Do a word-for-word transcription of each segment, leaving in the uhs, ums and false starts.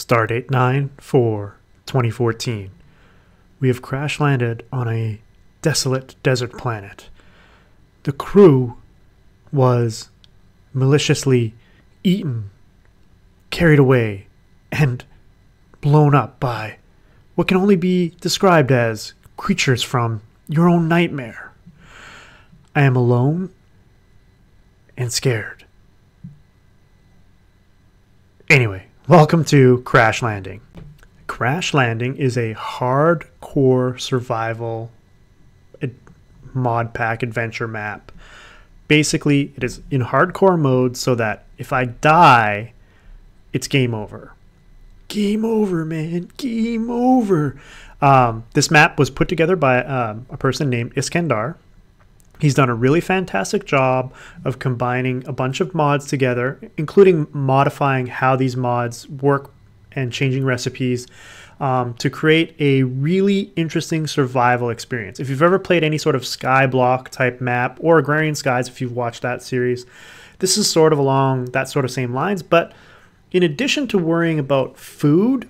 Stardate nine four twenty fourteen. We have crash landed on a desolate desert planet. The crew was maliciously eaten, carried away, and blown up by what can only be described as creatures from your own nightmare. I am alone and scared. Anyway, welcome to Crash Landing. Crash Landing is a hardcore survival mod pack adventure map. Basically, it is in hardcore mode so that if I die, it's game over. Game over, man. Game over. Um, this map was put together by um, a person named Iskandar. He's done a really fantastic job of combining a bunch of mods together, including modifying how these mods work and changing recipes um, to create a really interesting survival experience. If you've ever played any sort of skyblock type map or Agrarian Skies, if you've watched that series, this is sort of along that sort of same lines. But in addition to worrying about food,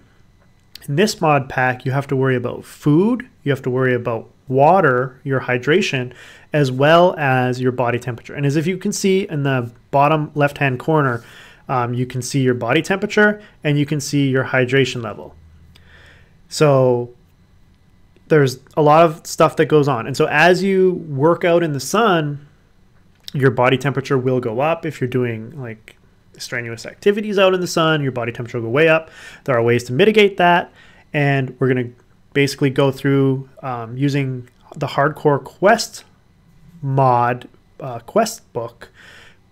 in this mod pack, you have to worry about food, you have to worry about water, your hydration, as well as your body temperature. And as if you can see in the bottom left-hand corner, um, you can see your body temperature and you can see your hydration level. So there's a lot of stuff that goes on. And so as you work out in the sun, your body temperature will go up. If you're doing like strenuous activities out in the sun, your body temperature will go way up. There are ways to mitigate that. And we're going to basically go through um, using the Hardcore Quest mod uh, quest book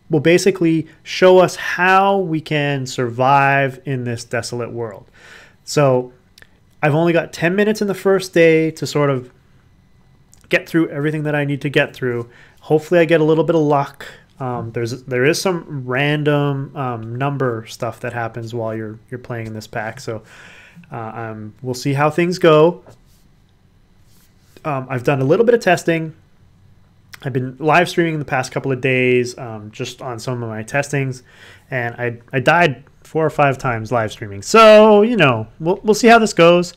will basically show us how we can survive in this desolate world. So I've only got ten minutes in the first day to sort of get through everything that I need to get through. Hopefully I get a little bit of luck. Um, there's there is some random um, number stuff that happens while you're you're playing in this pack. So Uh, um, we'll see how things go. Um, I've done a little bit of testing. I've been live streaming the past couple of days um, just on some of my testings, and I, I died four or five times live streaming. So, you know, we'll, we'll see how this goes.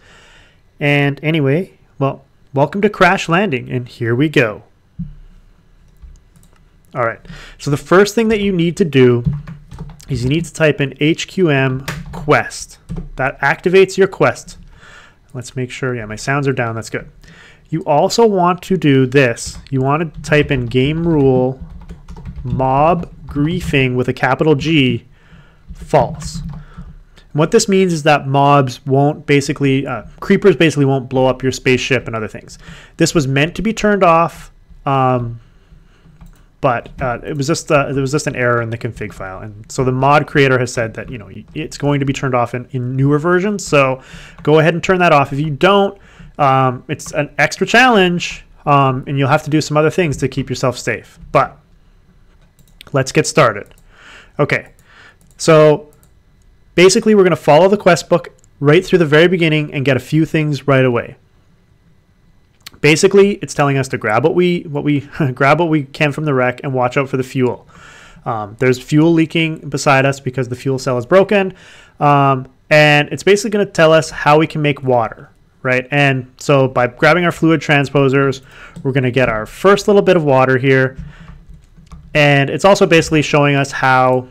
And anyway, well, welcome to Crash Landing, and here we go. All right, so the first thing that you need to do is you need to type in H Q M quest. That activates your quest. Let's make sure, yeah, my sounds are down, that's good. You also want to do this. You want to type in game rule mob griefing with a capital G false. And what this means is that mobs won't basically, uh, creepers basically won't blow up your spaceship and other things. This was meant to be turned off, um, But uh, it was just uh, there was just an error in the config file, and so the mod creator has said that you know it's going to be turned off in, in newer versions. So go ahead and turn that off. If you don't, um, it's an extra challenge, um, and you'll have to do some other things to keep yourself safe. But let's get started. Okay, so basically we're going to follow the quest book right through the very beginning and get a few things right away. Basically, it's telling us to grab what we what we grab what we can from the wreck and watch out for the fuel. Um, there's fuel leaking beside us because the fuel cell is broken, um, and it's basically going to tell us how we can make water, right? And so by grabbing our fluid transposers, we're going to get our first little bit of water here, and it's also basically showing us how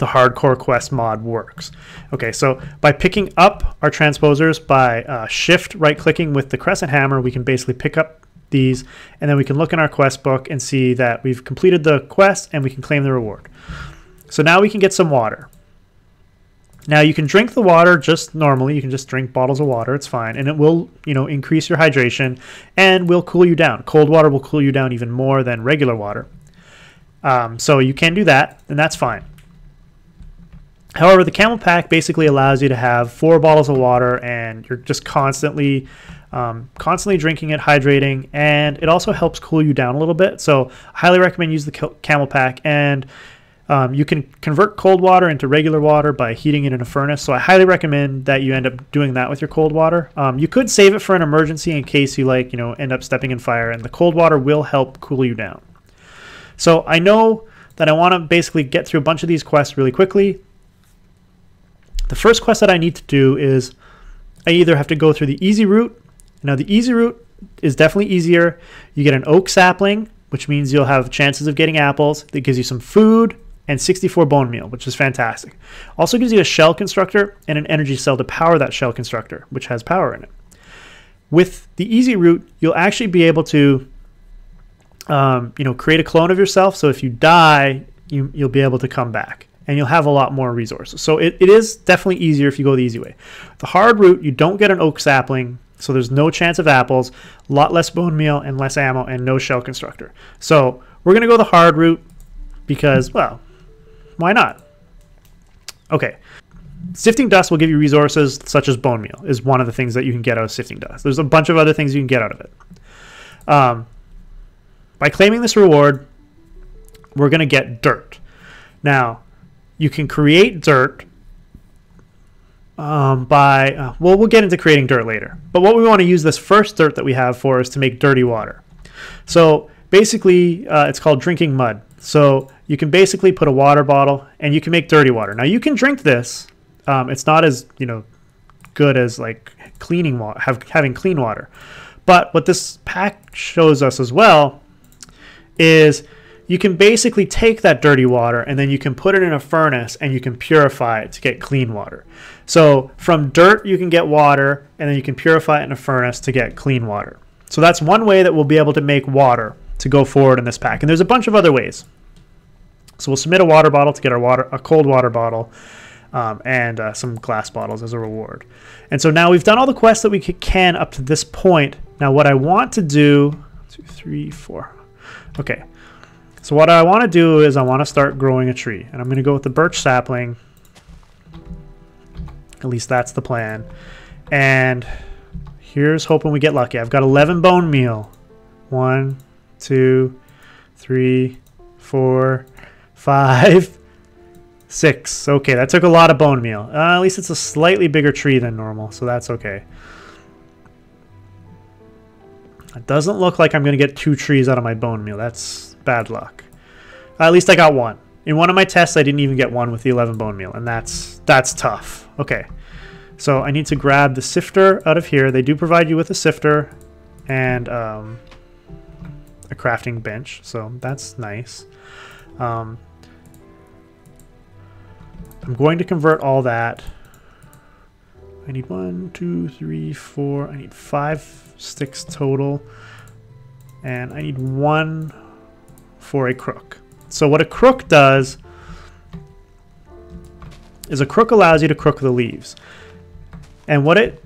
the Hardcore Quest mod works. Okay, so by picking up our transposers by uh, shift right clicking with the crescent hammer, we can basically pick up these, and then we can look in our quest book and see that we've completed the quest and we can claim the reward. So now we can get some water. Now you can drink the water just normally, you can just drink bottles of water, it's fine, and it will, you know, increase your hydration and will cool you down. Cold water will cool you down even more than regular water. Um, so you can do that, and that's fine. However, the camel pack basically allows you to have four bottles of water, and you're just constantly um, constantly drinking it, hydrating, and it also helps cool you down a little bit. So I highly recommend use the camel pack, and um, you can convert cold water into regular water by heating it in a furnace. So I highly recommend that you end up doing that with your cold water. Um, you could save it for an emergency in case you like, you know, end up stepping in fire, and the cold water will help cool you down. So I know that I want to basically get through a bunch of these quests really quickly. The first quest that I need to do is I either have to go through the easy route. Now the easy route is definitely easier. You get an oak sapling, which means you'll have chances of getting apples. That gives you some food and sixty-four bone meal, which is fantastic. Also gives you a shell constructor and an energy cell to power that shell constructor, which has power in it. With the easy route, you'll actually be able to um, you know, create a clone of yourself. So if you die, you, you'll be able to come back and you'll have a lot more resources. So it, it is definitely easier if you go the easy way. The hard route, you don't get an oak sapling, so there's no chance of apples, a lot less bone meal and less ammo and no shell constructor. So we're going to go the hard route because, well, why not? Okay. Sifting dust will give you resources such as bone meal is one of the things that you can get out of sifting dust. There's a bunch of other things you can get out of it. Um, by claiming this reward, we're going to get dirt. Now, you can create dirt um, by, uh, well, we'll get into creating dirt later. But what we want to use this first dirt that we have for is to make dirty water. So basically, uh, it's called drinking mud. So you can basically put a water bottle and you can make dirty water. Now you can drink this. Um, it's not as, you know, good as like cleaning water, have, having clean water. But what this pack shows us as well is you can basically take that dirty water and then you can put it in a furnace and you can purify it to get clean water. So from dirt, you can get water and then you can purify it in a furnace to get clean water. So that's one way that we'll be able to make water to go forward in this pack. And there's a bunch of other ways. So we'll submit a water bottle to get our water, a cold water bottle, um, and uh, some glass bottles as a reward. And so now we've done all the quests that we can up to this point. Now what I want to do, two, three, four. Okay, so what I want to do is I want to start growing a tree, and I'm going to go with the birch sapling. At least that's the plan. And here's hoping we get lucky. I've got eleven bone meal. One, two, three, four. Five, six. Okay, that took a lot of bone meal. Uh, at least it's a slightly bigger tree than normal, so that's okay. It doesn't look like I'm going to get two trees out of my bone meal. That's bad luck. Uh, at least I got one. In one of my tests, I didn't even get one with the eleven bone meal, and that's that's tough. Okay, so I need to grab the sifter out of here. They do provide you with a sifter and um, a crafting bench, so that's nice. Um, I'm going to convert all that. I need one, two, three, four. I need five sticks total. And I need one for a crook. So what a crook does is a crook allows you to crook the leaves. And what it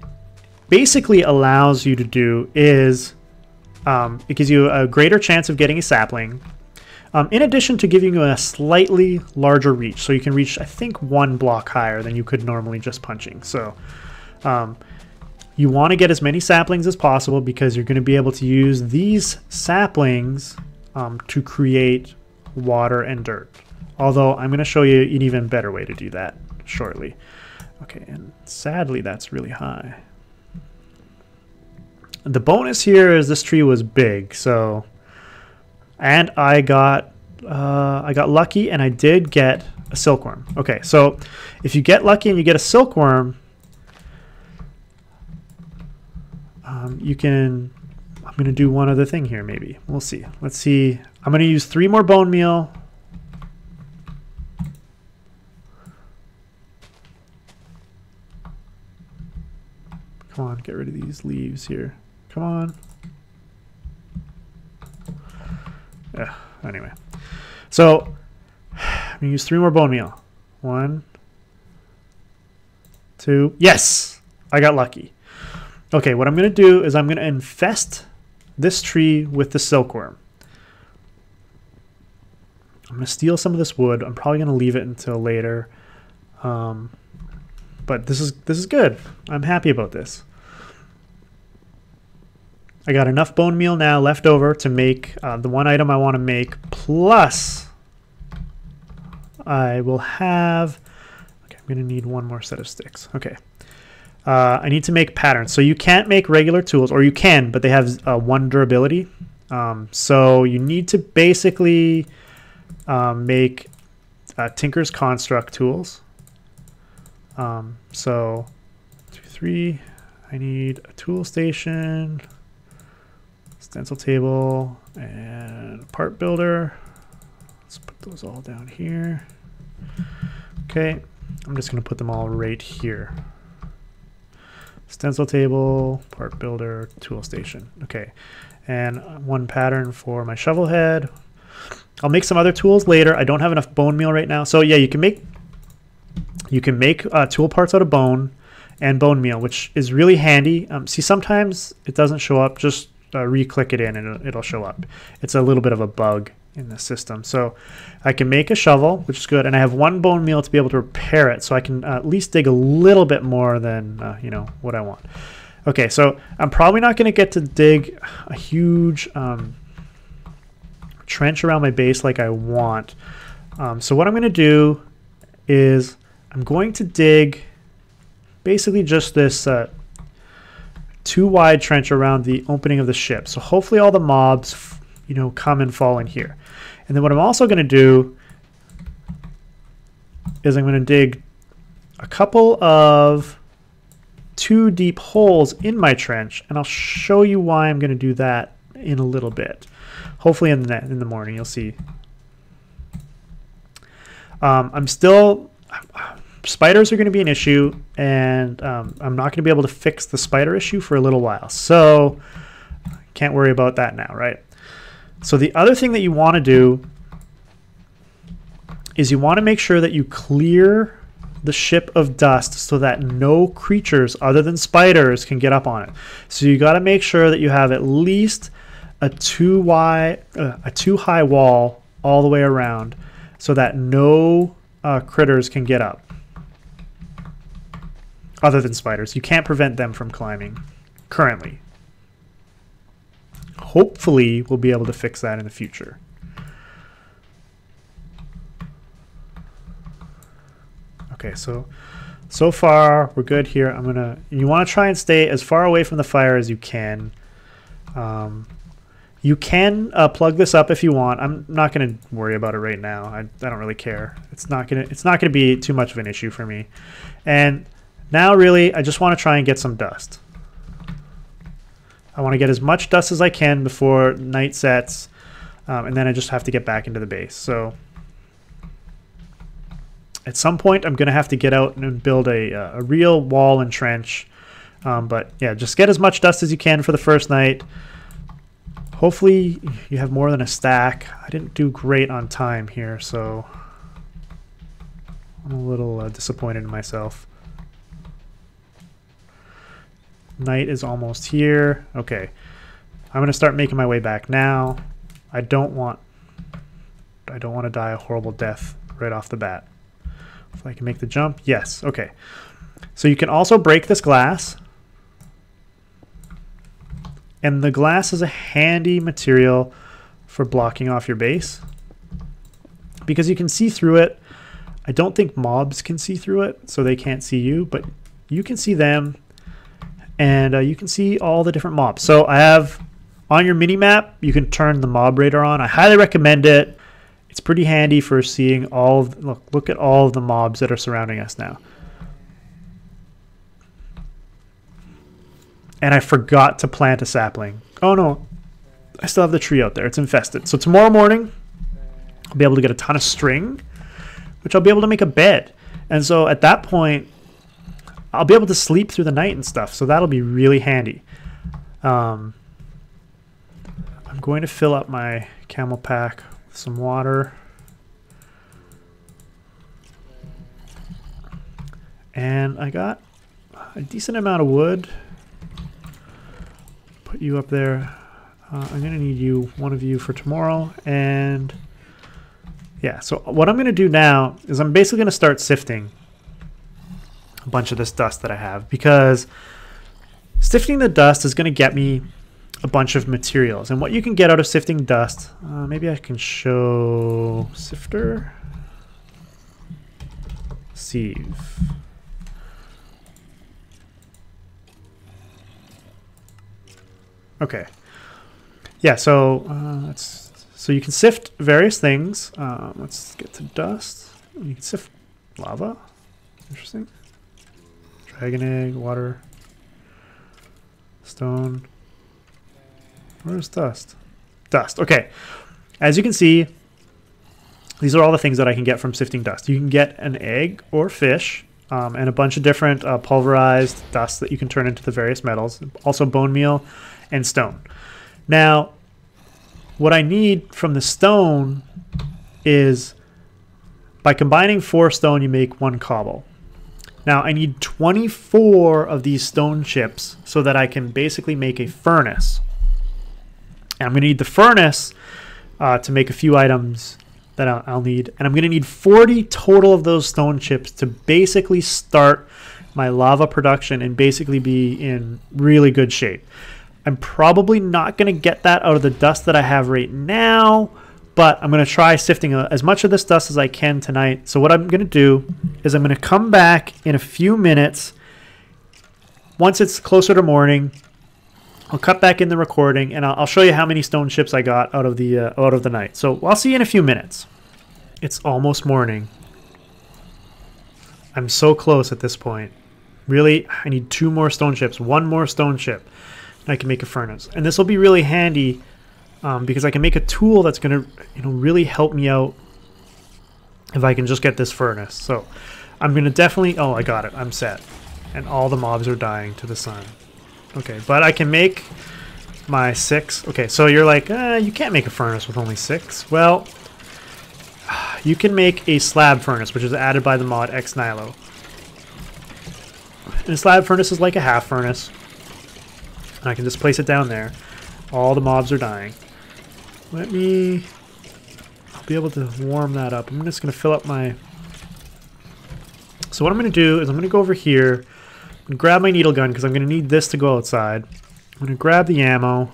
basically allows you to do is um, it gives you a greater chance of getting a sapling. Um, in addition to giving you a slightly larger reach, so you can reach, I think, one block higher than you could normally just punching. So um, you want to get as many saplings as possible because you're going to be able to use these saplings um, to create water and dirt. Although I'm going to show you an even better way to do that shortly. Okay, and sadly that's really high. The bonus here is this tree was big, so... And I got uh, I got lucky and I did get a silkworm. Okay, so if you get lucky and you get a silkworm, um, you can, I'm gonna do one other thing here maybe. We'll see, let's see. I'm gonna use three more bone meal. Come on, get rid of these leaves here, come on. Uh, anyway, so I'm gonna use three more bone meal. One, two, yes, I got lucky. Okay, what I'm gonna do is I'm gonna infest this tree with the silkworm. I'm gonna steal some of this wood. I'm probably gonna leave it until later, um, but this is this is good. I'm happy about this. I got enough bone meal now left over to make uh, the one item I want to make, plus I will have, okay, I'm going to need one more set of sticks. Okay, uh, I need to make patterns. So you can't make regular tools, or you can, but they have uh, one durability. Um, so you need to basically uh, make uh, Tinker's Construct tools. Um, so two, three, I need a tool station, stencil table, and a part builder. Let's put those all down here. Okay, I'm just gonna put them all right here. Stencil table, part builder, tool station. Okay, and one pattern for my shovel head. I'll make some other tools later. I don't have enough bone meal right now. So yeah, you can make you can make uh, tool parts out of bone and bone meal, which is really handy. Um, see, sometimes it doesn't show up. Just uh, re-click it in and it'll, it'll show up. It's a little bit of a bug in the system. So I can make a shovel, which is good, and I have one bone meal to be able to repair it, so I can uh, at least dig a little bit more than uh, you know, what I want. Okay, so I'm probably not going to get to dig a huge um, trench around my base like I want. Um, so what I'm going to do is I'm going to dig basically just this uh, two wide trench around the opening of the ship. So hopefully all the mobs, you know, come and fall in here. And then what I'm also going to do is I'm going to dig a couple of two deep holes in my trench, and I'll show you why I'm going to do that in a little bit. Hopefully in the, in the morning you'll see. Um, I'm still... Spiders are going to be an issue, and um, I'm not going to be able to fix the spider issue for a little while. So can't worry about that now, right? So the other thing that you want to do is you want to make sure that you clear the ship of dust so that no creatures other than spiders can get up on it. So you got to make sure that you have at least a two wide, uh, a two high wall all the way around so that no uh, critters can get up other than spiders. You can't prevent them from climbing currently. Hopefully we'll be able to fix that in the future. Okay, so so far we're good here. I'm gonna, you want to try and stay as far away from the fire as you can. Um, you can uh, plug this up if you want. I'm not gonna worry about it right now. I, I don't really care. It's not gonna it's not gonna be too much of an issue for me. And now really I just want to try and get some dust. I want to get as much dust as I can before night sets, um, and then I just have to get back into the base. So at some point I'm going to have to get out and build a, a real wall and trench. Um, but yeah, just get as much dust as you can for the first night. Hopefully you have more than a stack. I didn't do great on time here, so I'm a little uh, disappointed in myself. Night is almost here. Okay, I'm gonna start making my way back now. I don't want I don't want to die a horrible death right off the bat. If I can make the jump, yes. Okay, so you can also break this glass, and the glass is a handy material for blocking off your base because you can see through it. I don't think mobs can see through it, so they can't see you, but you can see them. And uh, you can see all the different mobs. So I have on your mini map, you can turn the mob radar on. I highly recommend it. It's pretty handy for seeing all of, look, look at all of the mobs that are surrounding us now. And I forgot to plant a sapling. Oh no, I still have the tree out there. It's infested. So tomorrow morning, I'll be able to get a ton of string, which I'll be able to make a bed. And so at that point, I'll be able to sleep through the night and stuff, so that'll be really handy. Um, I'm going to fill up my camel pack with some water. And I got a decent amount of wood. Put you up there. Uh, I'm going to need you, one of you, for tomorrow. And yeah, so what I'm going to do now is I'm basically going to start sifting a bunch of this dust that I have, because sifting the dust is going to get me a bunch of materials. And what you can get out of sifting dust, uh, maybe I can show sifter, sieve. Okay, yeah, so uh, that's, so you can sift various things. Um, let's get to dust. You can sift lava. Interesting. Dragon egg, water, stone. Where's dust? Dust. Okay. As you can see, these are all the things that I can get from sifting dust. You can get an egg or fish, um, and a bunch of different uh, pulverized dust that you can turn into the various metals. Also bone meal and stone. Now, what I need from the stone is, by combining four stone, you make one cobble. Now, I need twenty-four of these stone chips so that I can basically make a furnace. And I'm going to need the furnace uh, to make a few items that I'll, I'll need. And I'm going to need forty total of those stone chips to basically start my lava production and basically be in really good shape. I'm probably not going to get that out of the dust that I have right now, but I'm going to try sifting as much of this dust as I can tonight. So what I'm going to do is I'm going to come back in a few minutes. Once it's closer to morning, I'll cut back in the recording, and I'll show you how many stone chips I got out of the uh, out of the night. So I'll see you in a few minutes. It's almost morning. I'm so close at this point. Really, I need two more stone chips, one more stone chip, and I can make a furnace. And this will be really handy um, because I can make a tool that's going to, you know, really help me out if I can just get this furnace. So I'm going to definitely... Oh, I got it. I'm set. And all the mobs are dying to the sun. Okay, but I can make my six. Okay, so you're like, uh, you can't make a furnace with only six. Well, you can make a slab furnace, which is added by the mod Ex Nihilo. And a slab furnace is like a half furnace. And I can just place it down there. All the mobs are dying. Let me... I'll be able to warm that up. I'm just going to fill up my... So what I'm going to do is I'm going to go over here. Grab my needle gun because I'm going to need this to go outside. I'm going to grab the ammo.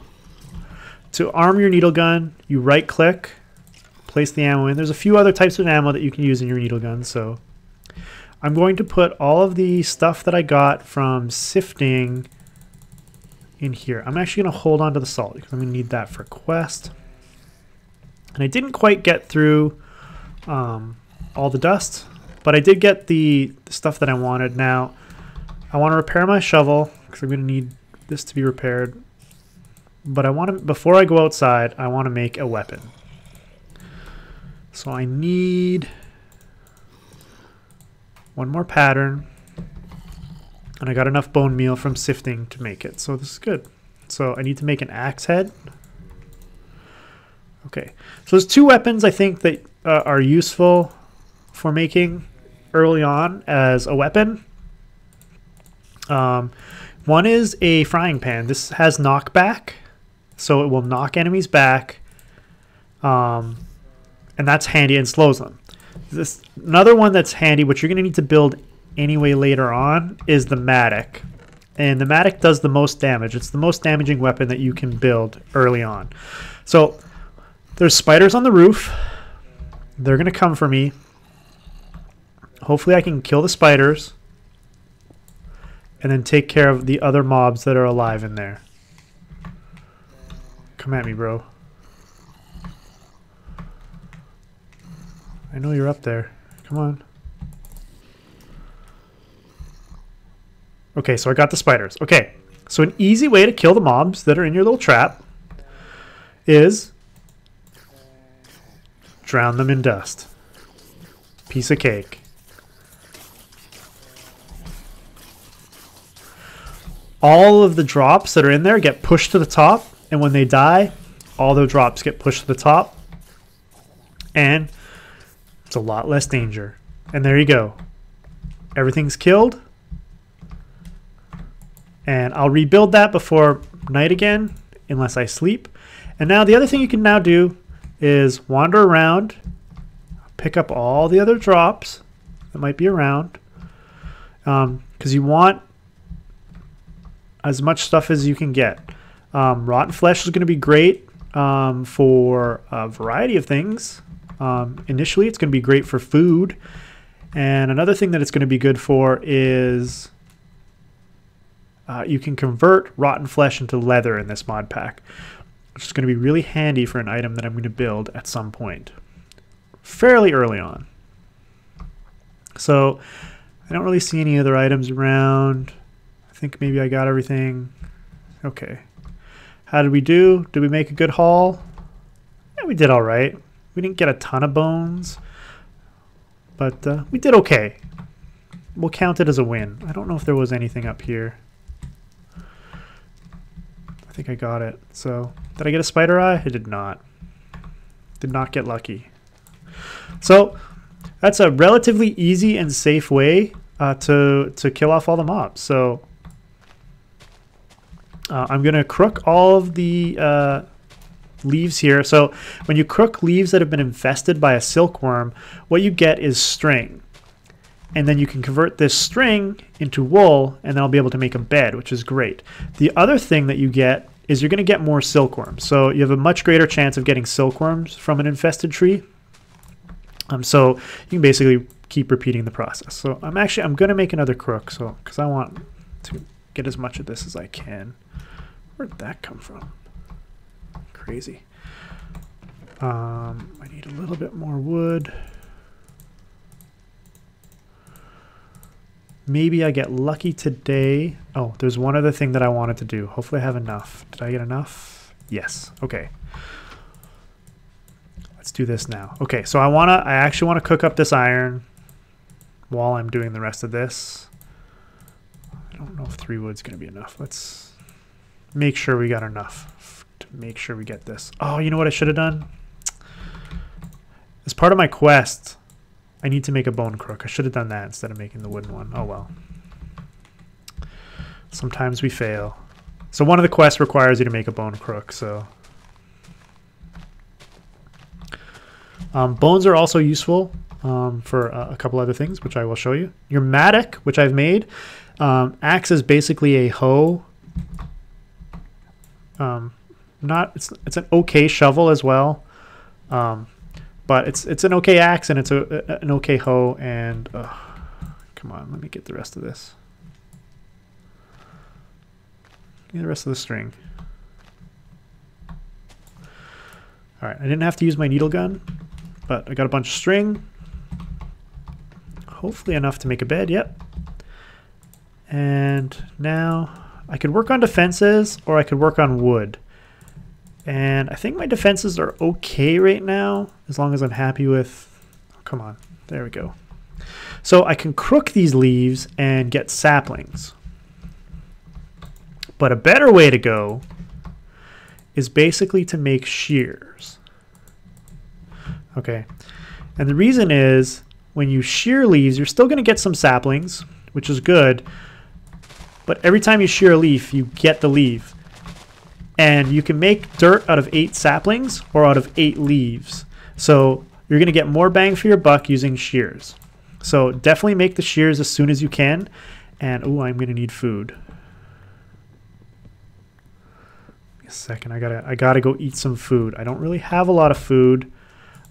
To arm your needle gun, you right click, place the ammo in. There's a few other types of ammo that you can use in your needle gun. So I'm going to put all of the stuff that I got from sifting in here. I'm actually going to hold on to the salt because I'm going to need that for quest. And I didn't quite get through um, all the dust, but I did get the stuff that I wanted. Now, I want to repair my shovel because I'm going to need this to be repaired. But I want to, before I go outside, I want to make a weapon. So I need one more pattern. And I got enough bone meal from sifting to make it. So this is good. So I need to make an axe head. Okay. So there's two weapons I think that uh, are useful for making early on as a weapon. Um, one is a frying pan. This has knockback, so it will knock enemies back, um, and that's handy and slows them. This another one that's handy, which you're going to need to build anyway later on, is the mattock, and the mattock does the most damage. It's the most damaging weapon that you can build early on. So there's spiders on the roof. They're going to come for me. Hopefully I can kill the spiders. And then take care of the other mobs that are alive in there. Come at me, bro. I know you're up there. Come on. Okay, so I got the spiders. Okay, so an easy way to kill the mobs that are in your little trap is drown them in dust. Piece of cake. All of the drops that are in there get pushed to the top, and when they die, all the drops get pushed to the top, and it's a lot less danger. And there you go. Everything's killed, and I'll rebuild that before night again, unless I sleep. And now the other thing you can now do is wander around, pick up all the other drops that might be around, um, because you want as much stuff as you can get. Um, rotten flesh is going to be great um, for a variety of things. Um, initially, it's going to be great for food. And another thing that it's going to be good for is uh, you can convert rotten flesh into leather in this mod pack, which is going to be really handy for an item that I'm going to build at some point, fairly early on. So I don't really see any other items around. I think maybe I got everything. Okay. How did we do? Did we make a good haul? Yeah, we did all right. We didn't get a ton of bones, but uh, we did okay. We'll count it as a win. I don't know if there was anything up here. I think I got it. So, did I get a spider eye? I did not. Did not get lucky. So, that's a relatively easy and safe way uh, to, to kill off all the mobs. So, uh, I'm going to crook all of the uh, leaves here. So, when you crook leaves that have been infested by a silkworm, what you get is string. And then you can convert this string into wool, and then I'll be able to make a bed, which is great. The other thing that you get is you're going to get more silkworms. So you have a much greater chance of getting silkworms from an infested tree. Um, so you can basically keep repeating the process. So I'm actually, I'm going to make another crook, so because I want to get as much of this as I can. Where'd that come from? Crazy. Um, I need a little bit more wood. Maybe I get lucky today. Oh, there's one other thing that I wanted to do. Hopefully I have enough. Did I get enough? Yes. Okay. Let's do this now. Okay, so I want to, I actually want to cook up this iron while I'm doing the rest of this. I don't know if three wood's going to be enough. Let's make sure we got enough to make sure we get this. Oh, you know what I should have done? As part of my quest, I need to make a bone crook. I should have done that instead of making the wooden one. Oh well. Sometimes we fail. So one of the quests requires you to make a bone crook. So um, bones are also useful um, for uh, a couple other things, which I will show you. Your mattock, which I've made, um, acts as basically a hoe. Um, not it's it's an okay shovel as well. Um, But it's it's an okay axe, and it's a, an okay hoe, and uh, come on, let me get the rest of this. Get the rest of the string. All right, I didn't have to use my needle gun, but I got a bunch of string. Hopefully enough to make a bed, yep. And now I could work on defenses, or I could work on wood. And I think my defenses are okay right now, as long as I'm happy with... Oh, come on, there we go. So I can crook these leaves and get saplings. But a better way to go is basically to make shears. Okay, and the reason is when you shear leaves, you're still going to get some saplings, which is good. But every time you shear a leaf, you get the leaf. And you can make dirt out of eight saplings or out of eight leaves. So you're going to get more bang for your buck using shears. So definitely make the shears as soon as you can. And, oh, I'm going to need food. Give me a second. I gotta, I gotta go eat some food. I don't really have a lot of food.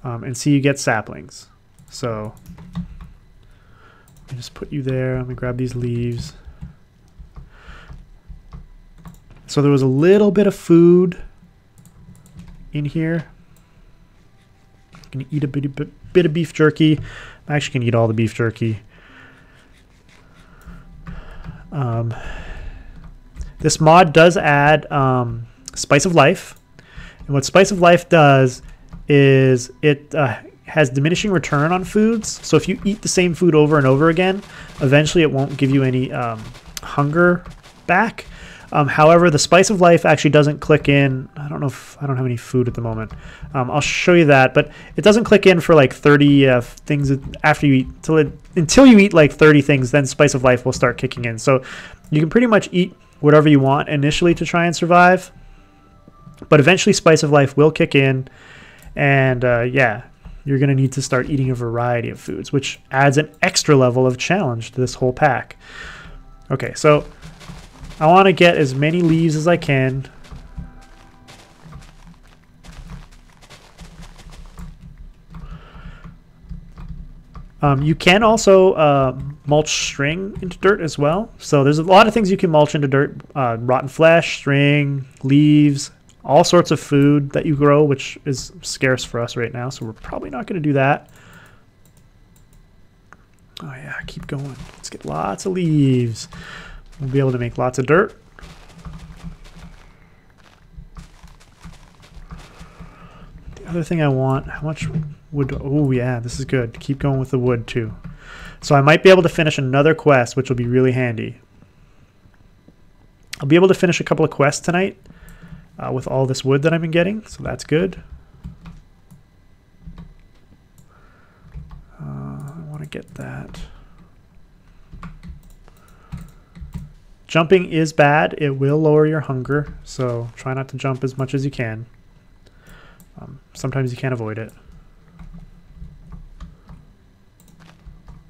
Um, and see, you get saplings. So let me just put you there. I'm going to grab these leaves. So there was a little bit of food in here. I'm going to eat a bit, a bit of beef jerky. I'm actually going to eat all the beef jerky. Um, this mod does add um, Spice of Life. And what Spice of Life does is it uh, has diminishing return on foods. So if you eat the same food over and over again, eventually it won't give you any um, hunger back. Um, however, the Spice of Life actually doesn't click in. I don't know if I don't have any food at the moment. Um, I'll show you that, but it doesn't click in for like thirty uh, things after you eat. Till it, until you eat like thirty things, then Spice of Life will start kicking in. So you can pretty much eat whatever you want initially to try and survive, but eventually Spice of Life will kick in, and uh, yeah, you're going to need to start eating a variety of foods, which adds an extra level of challenge to this whole pack. Okay, so I want to get as many leaves as I can. Um, you can also uh, mulch string into dirt as well. So there's a lot of things you can mulch into dirt. Uh, rotten flesh, string, leaves, all sorts of food that you grow, which is scarce for us right now. So we're probably not going to do that. Oh yeah, keep going. Let's get lots of leaves. We'll be able to make lots of dirt. The other thing I want, how much wood? Oh yeah, this is good. Keep going with the wood too. So I might be able to finish another quest, which will be really handy. I'll be able to finish a couple of quests tonight uh, with all this wood that I've been getting, so that's good. Uh, I want to get that. Jumping is bad. It will lower your hunger, so try not to jump as much as you can. Um, sometimes you can't avoid it.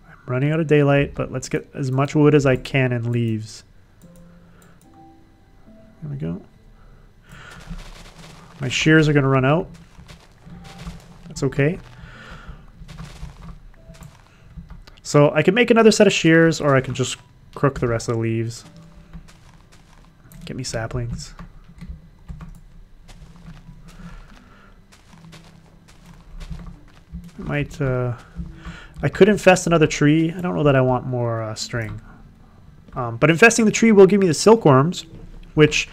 I'm running out of daylight, but let's get as much wood as I can and leaves. There we go. My shears are going to run out. That's okay. So I could make another set of shears, or I could just crook the rest of the leaves. Get me saplings. I might. Uh, I could infest another tree. I don't know that I want more uh, string. Um, but infesting the tree will give me the silkworms, which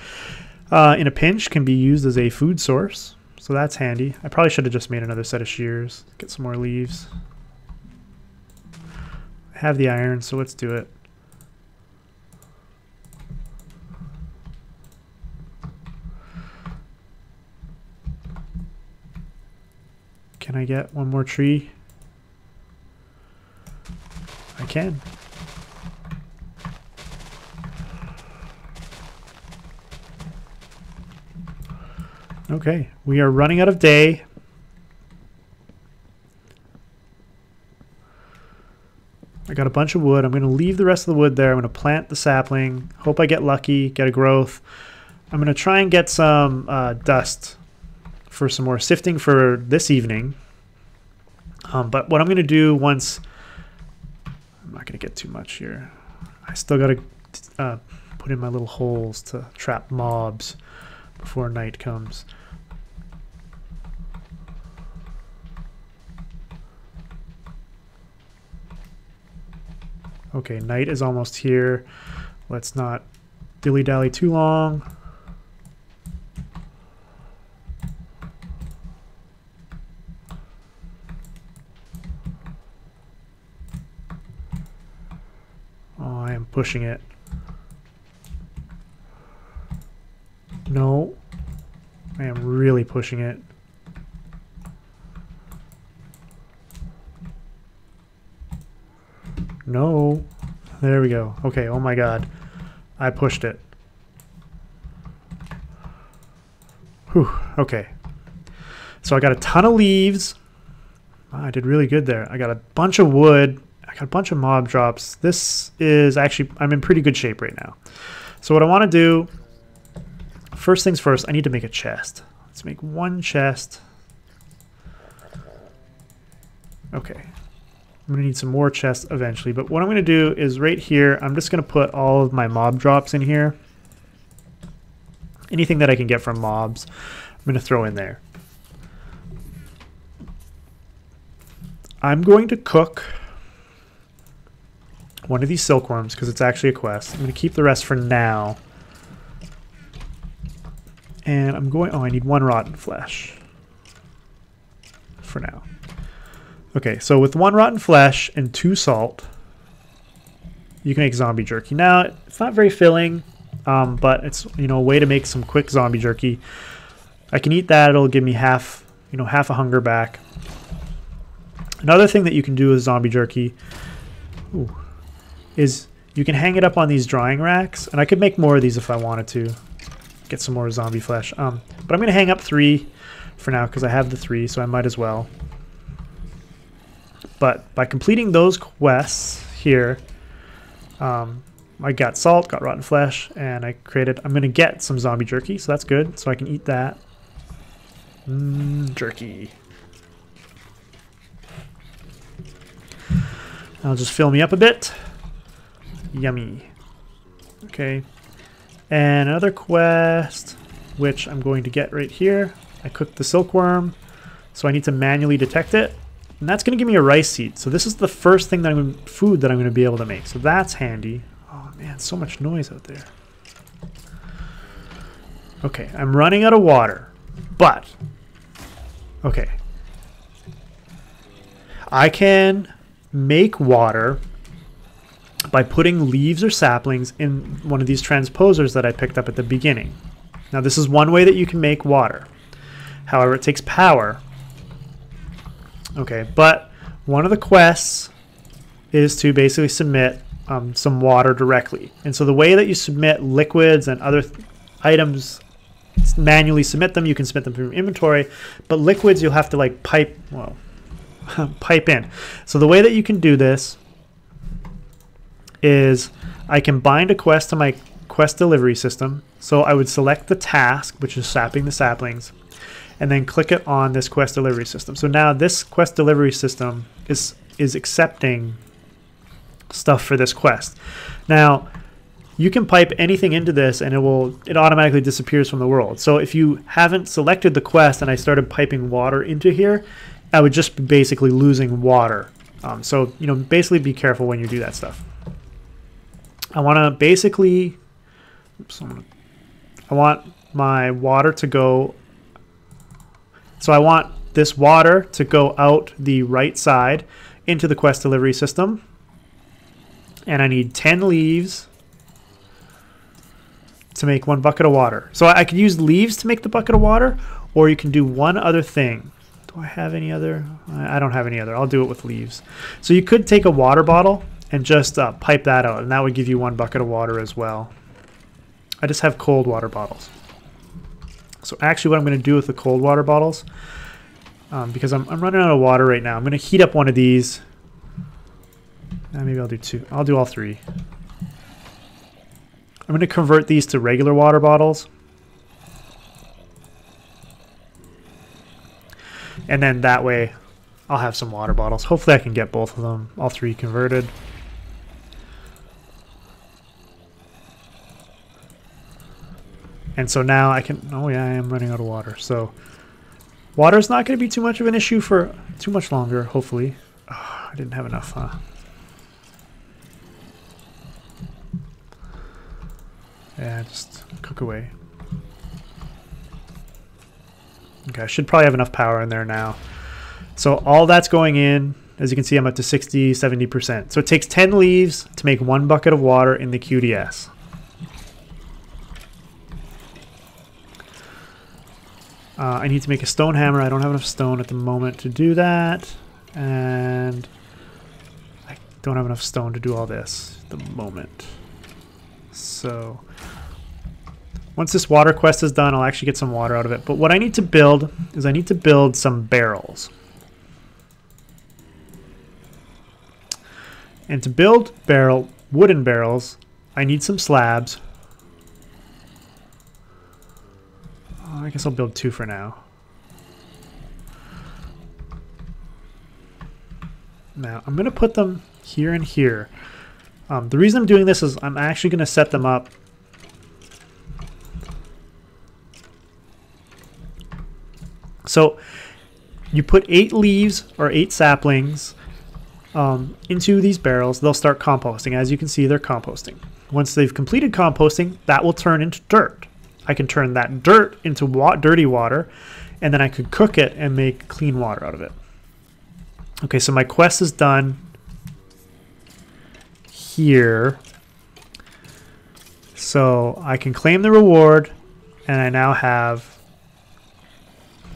uh, in a pinch can be used as a food source. So that's handy. I probably should have just made another set of shears. Get some more leaves. I have the iron, so let's do it. Can I get one more tree? I can. Okay, we are running out of day. I got a bunch of wood. I'm going to leave the rest of the wood there. I'm going to plant the sapling. Hope I get lucky, get a growth. I'm going to try and get some uh, dust for some more sifting for this evening. Um, but what I'm going to do once... I'm not going to get too much here. I still got to uh, put in my little holes to trap mobs before night comes. Okay, night is almost here. Let's not dilly-dally too long. Oh, I am pushing it. No, I am really pushing it. No, there we go. Okay, oh my god. I pushed it. Whew, okay. So I got a ton of leaves. Wow, I did really good there. I got a bunch of wood. I got a bunch of mob drops. This is actually, I'm in pretty good shape right now. So what I want to do, first things first, I need to make a chest. Let's make one chest. Okay. I'm going to need some more chests eventually, but what I'm going to do is right here, I'm just going to put all of my mob drops in here. Anything that I can get from mobs, I'm going to throw in there. I'm going to cook one of these silkworms because it's actually a quest. I'm going to keep the rest for now. And I'm going, oh, I need one rotten flesh for now. Okay, so with one rotten flesh and two salt, you can make zombie jerky. Now, it's not very filling, um, but it's, you know, a way to make some quick zombie jerky. I can eat that. It'll give me half, you know, half a hunger back. Another thing that you can do with zombie jerky, ooh, is you can hang it up on these drying racks. And I could make more of these if I wanted to. Get some more zombie flesh. Um, but I'm going to hang up three for now because I have the three, so I might as well. But by completing those quests here, um, I got salt, got rotten flesh, and I created, I'm going to get some zombie jerky, so that's good. So I can eat that. Mm, jerky. I'll just fill me up a bit. Yummy. Okay. And another quest, which I'm going to get right here. I cooked the silkworm, so I need to manually detect it. And that's going to give me a rice seed. So this is the first thing that I'm gonna, food that I'm going to be able to make. So that's handy. Oh man, so much noise out there. Okay, I'm running out of water, but okay, I can make water by putting leaves or saplings in one of these transposers that I picked up at the beginning. Now this is one way that you can make water. However, it takes power. Okay, but one of the quests is to basically submit um, some water directly. And so the way that you submit liquids and other items, manually submit them, you can submit them from your inventory, but liquids you'll have to like pipe, well, pipe in. So the way that you can do this is I can bind a quest to my quest delivery system. So I would select the task, which is sapping the saplings, and then click it on this quest delivery system. So now this quest delivery system is is accepting stuff for this quest. Now you can pipe anything into this and it will it automatically disappears from the world. So if you haven't selected the quest and I started piping water into here, I would just be basically losing water. Um, so you know, basically be careful when you do that stuff. I want to basically, oops, gonna, I want my water to go. So I want this water to go out the right side into the quest delivery system. And I need ten leaves to make one bucket of water. So I could use leaves to make the bucket of water, or you can do one other thing. Do I have any other? I don't have any other. I'll do it with leaves. So you could take a water bottle and just uh, pipe that out, and that would give you one bucket of water as well. I just have cold water bottles. So actually what I'm going to do with the cold water bottles, um, because I'm, I'm running out of water right now, I'm going to heat up one of these. Uh, maybe I'll do two. I'll do all three. I'm going to convert these to regular water bottles. And then that way I'll have some water bottles. Hopefully I can get both of them, all three converted. And so now I can, oh yeah, I am running out of water. So water's not going to be too much of an issue for too much longer, hopefully. Oh, I didn't have enough, huh? Yeah, just cook away. Okay, I should probably have enough power in there now. So all that's going in. As you can see, I'm up to sixty, seventy percent. So it takes ten leaves to make one bucket of water in the Q D S. Uh, I need to make a stone hammer. I don't have enough stone at the moment to do that. And I don't have enough stone to do all this at the moment. So once this water quest is done, I'll actually get some water out of it. But what I need to build is I need to build some barrels. And to build barrel wooden barrels, I need some slabs. I guess I'll build two for now. Now, I'm going to put them here and here. Um, the reason I'm doing this is I'm actually going to set them up. So you put eight leaves or eight saplings um, into these barrels. They'll start composting. As you can see, they're composting. Once they've completed composting, that will turn into dirt. I can turn that dirt into wa- dirty water, and then I could cook it and make clean water out of it. Okay, so my quest is done here. So I can claim the reward, and I now have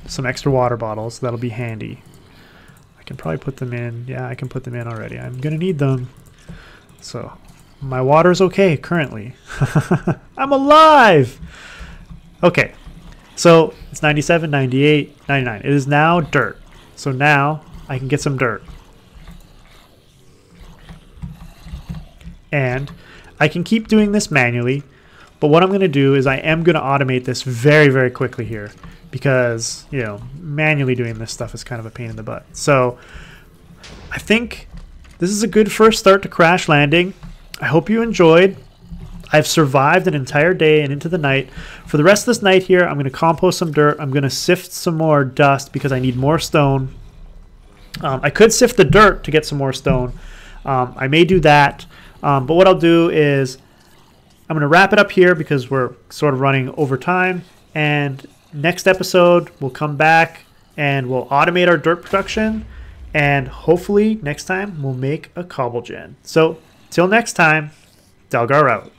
some extra water bottles. That'll be handy. I can probably put them in. Yeah, I can put them in already. I'm going to need them. So my water's okay currently. I'm alive! Okay, so it's ninety-seven, ninety-eight, ninety-nine. It is now dirt. So now I can get some dirt. And I can keep doing this manually, but what I'm going to do is I am going to automate this very, very quickly here because, you know, manually doing this stuff is kind of a pain in the butt. So I think this is a good first start to Crash Landing. I hope you enjoyed. I've survived an entire day and into the night. For the rest of this night here, I'm going to compost some dirt. I'm going to sift some more dust because I need more stone. Um, I could sift the dirt to get some more stone. Um, I may do that, um, but what I'll do is I'm going to wrap it up here because we're sort of running over time. And next episode, we'll come back and we'll automate our dirt production. And hopefully next time we'll make a cobble gen. So till next time, Delgar out.